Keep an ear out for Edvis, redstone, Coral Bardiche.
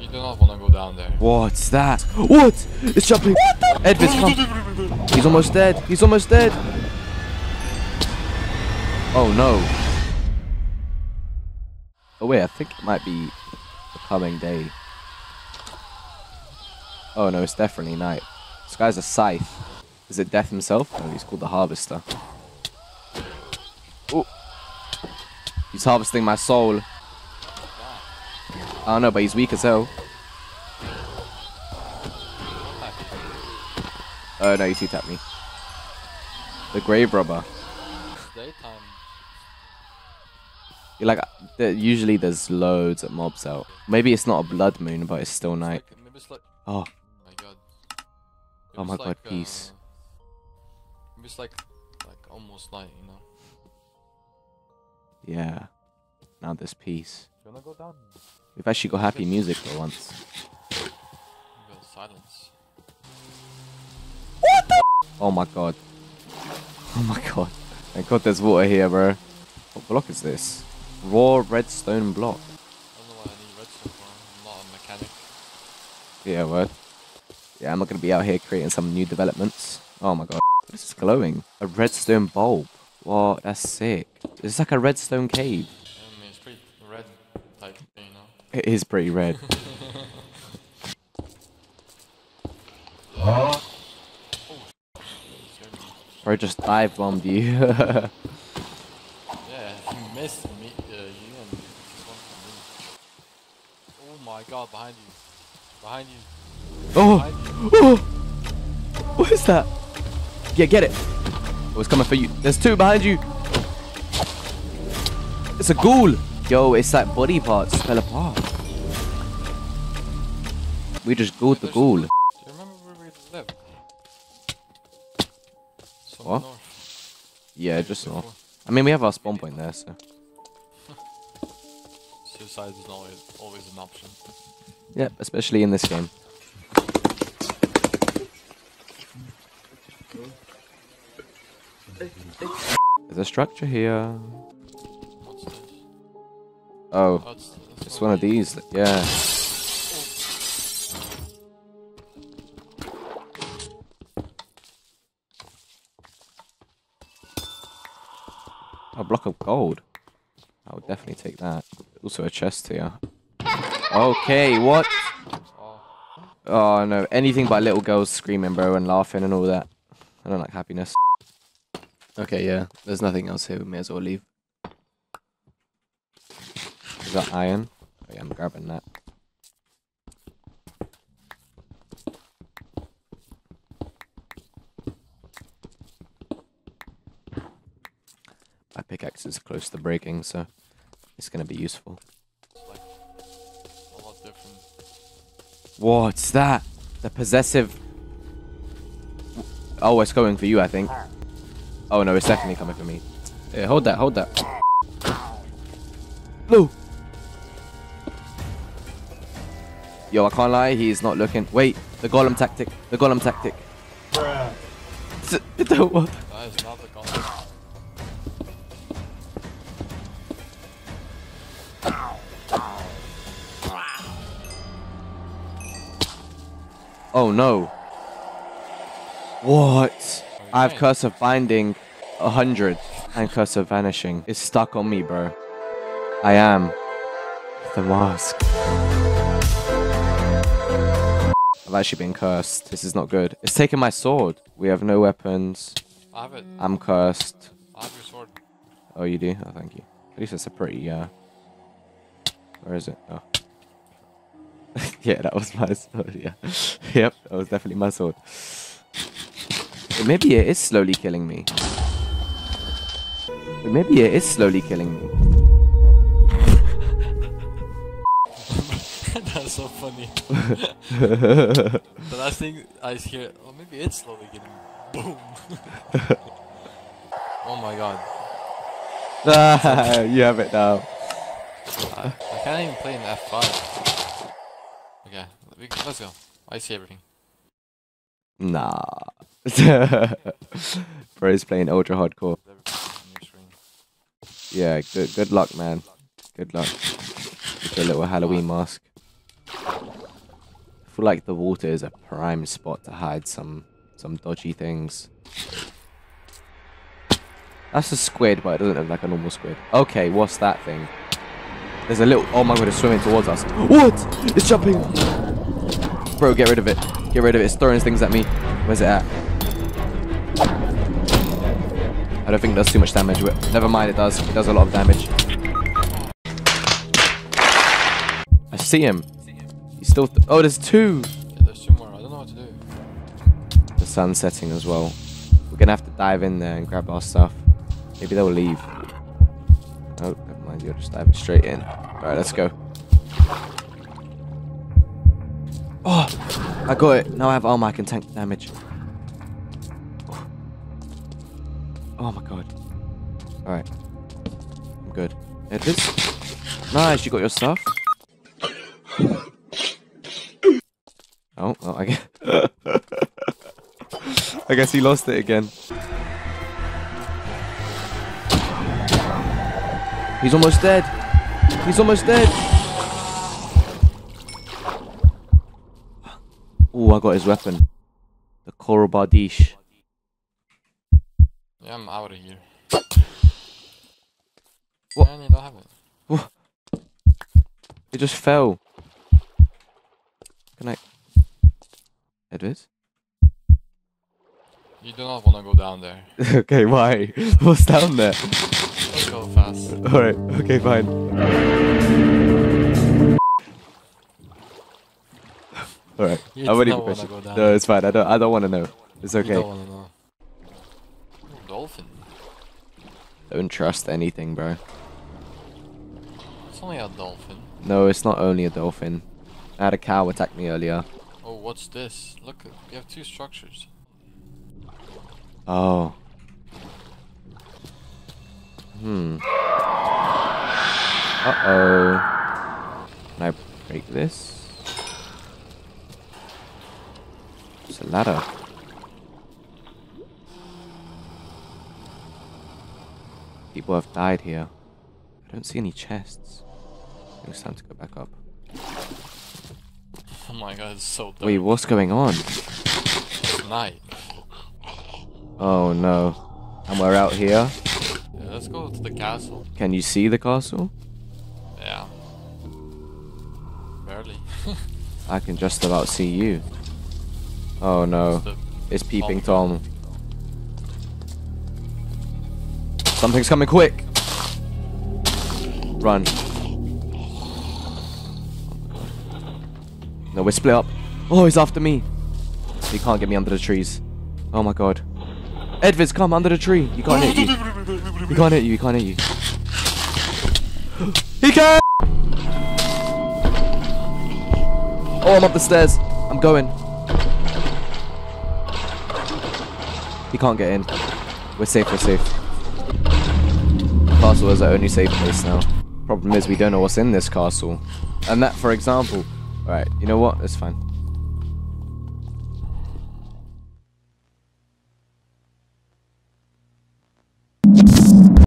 You do not want to go down there. What's that? What? It's jumping. Edvis, come. He's almost dead. He's almost dead. Oh no. Oh wait, I think it might be the coming day. Oh no, it's definitely night. This guy's a scythe. Is it Death himself? No, he's called the Harvester. Oh. He's harvesting my soul. I don't know, but he's weak as hell. Oh no, he two-tapped me. The grave robber. You're like, usually there's loads of mobs out. Maybe it's not a blood moon, but it's still night. Oh. Oh my god, peace. It's like almost night, you know? Yeah. Now there's peace. We've actually got happy music for once. Silence. What the? Oh my god. Oh my god. Thank god there's water here, bro. What block is this? Raw redstone block. I don't know why I need redstone for. I'm not a mechanic. Yeah, word. Yeah, I'm not gonna be out here creating some new developments. Oh my god. This is glowing. A redstone bulb. Whoa, that's sick. It's like a redstone cave. I mean, it's pretty red type, you know? It is pretty red. Huh? Oh, bro, just dive bombed you. Yeah, he missed me, you and me. Oh my god, behind you. Behind you. Oh! Behind you. Oh! What is that? Yeah, get it. Oh, it's coming for you. There's two behind you. It's a ghoul. Yo, it's like body parts fell apart. We just ghouled the ghoul. Do you remember where we lived? What? North. Yeah, just north. I mean, we have our spawn point there, so. Suicide is always an option. Yep, especially in this game. There's a structure here. What's this? Oh, oh it's one of these. Yeah. Oh. A block of gold. I would definitely take that. Also a chest here. Okay, what? Oh no, anything but little girls screaming, bro, and laughing and all that. I don't like happiness. Okay, yeah. There's nothing else here. We may as well leave. Is that iron? Oh, yeah, I'm grabbing that. My pickaxe is close to breaking, so it's going to be useful. Like a lot different. What's that? The possessive... Oh, it's going for you, I think. Oh no, it's definitely coming for me. Yeah, hold that, hold that. No! Yo, I can't lie, he's not looking. Wait, the golem tactic, the golem tactic. Bruh. That is not the golem. Oh no. What? I have Curse of Binding 100 and Curse of Vanishing. It's stuck on me, bro. I am the mask. I've actually been cursed. This is not good. It's taking my sword. We have no weapons. I have it. I'm cursed. I have your sword. Oh, you do? Oh, thank you. At least that's a pretty, Where is it? Oh. Yeah, that was my sword, yeah. Yep, that was definitely my sword. Maybe it is slowly killing me. Maybe it is slowly killing me. That's so funny. The last thing I hear, oh, maybe it's slowly killing me. Boom. Oh my god. Ah, you have it now. I can't even play in F5. Okay, let's go. I see everything. Nah. Bro is playing ultra hardcore. Yeah, good luck, man. Good luck. With your little Halloween mask. I feel like the water is a prime spot to hide some dodgy things. That's a squid, but it doesn't look like a normal squid. Okay, what's that thing? There's a little... Oh my god, it's swimming towards us. What? It's jumping! Bro, get rid of it. Get rid of it. It's throwing things at me. Where's it at? I don't think it does too much damage. Never mind, it does. It does a lot of damage. I see him. He's still... Oh, there's two! Yeah, there's two more. I don't know what to do. The sun's setting as well. We're gonna have to dive in there and grab our stuff. Maybe they'll leave. Oh, never mind. You're just diving straight in. Alright, let's go. Oh! I got it. Now I have armor. I can tank the damage. Oh my god. Alright. I'm good. Edvis? Nice, you got your stuff. Oh, well, I guess. I guess he lost it again. He's almost dead. He's almost dead. Oh, I got his weapon. The Coral Bardiche. Yeah, I'm out of here. What? Man, you don't have it. What? It just fell. Can I... Edvis? You do not want to go down there. Okay, why? What's down there? Let's go fast. Alright, okay, fine. Alright, I wouldn't even question. No, it's fine. I don't want to know. It's okay. You don't want to know. Ooh, dolphin. Don't trust anything, bro. It's only a dolphin. No, it's not only a dolphin. I had a cow attack me earlier. Oh, what's this? Look, you have two structures. Oh. Hmm. Uh-oh. Can I break this? It's a ladder. People have died here. I don't see any chests. I think it's time to go back up. Oh my god, it's so dark. Wait, what's going on? It's night. Oh no. And we're out here? Yeah, let's go to the castle. Can you see the castle? Yeah. Barely. I can just about see you. Oh no. It's Peeping Tom. Something's coming quick! Run. No, we're split up. Oh, he's after me. He can't get me under the trees. Oh my god. Edvis, come under the tree. He can't hit you. He can't hit you. He can't hit you. He can! Oh, I'm up the stairs. I'm going. He can't get in. We're safe. We're safe. Castle is our only safe place now. Problem is, we don't know what's in this castle. And that, for example. Alright, you know what? It's fine.